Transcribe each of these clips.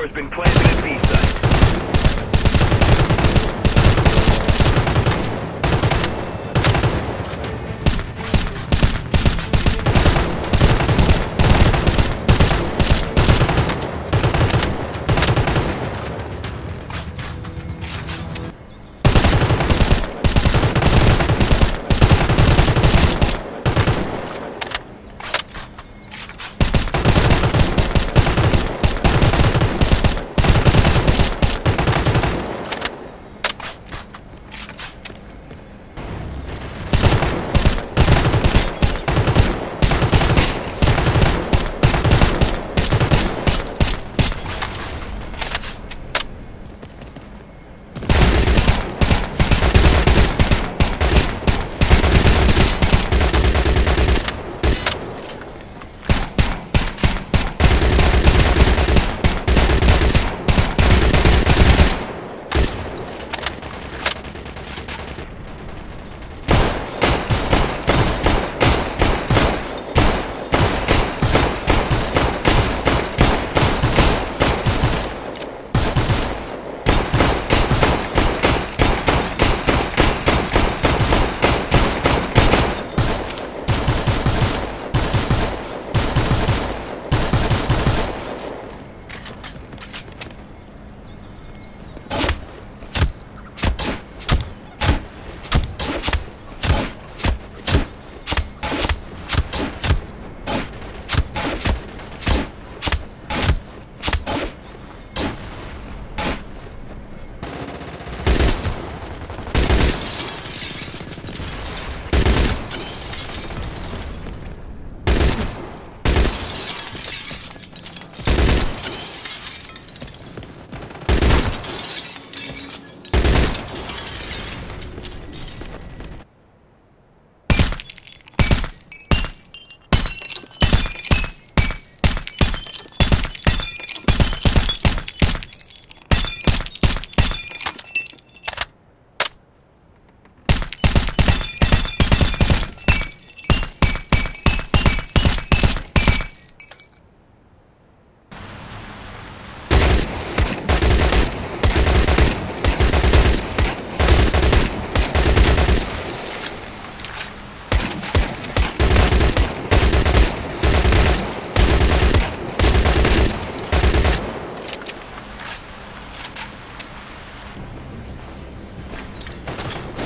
4 has been planted at B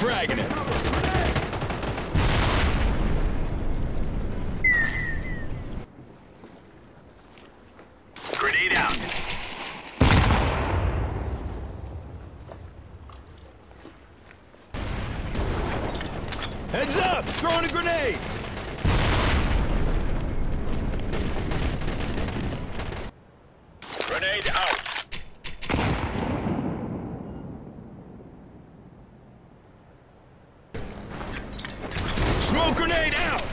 dragging it. Grenade out. Heads up! Throwing a grenade! Grenade out. Grenade out!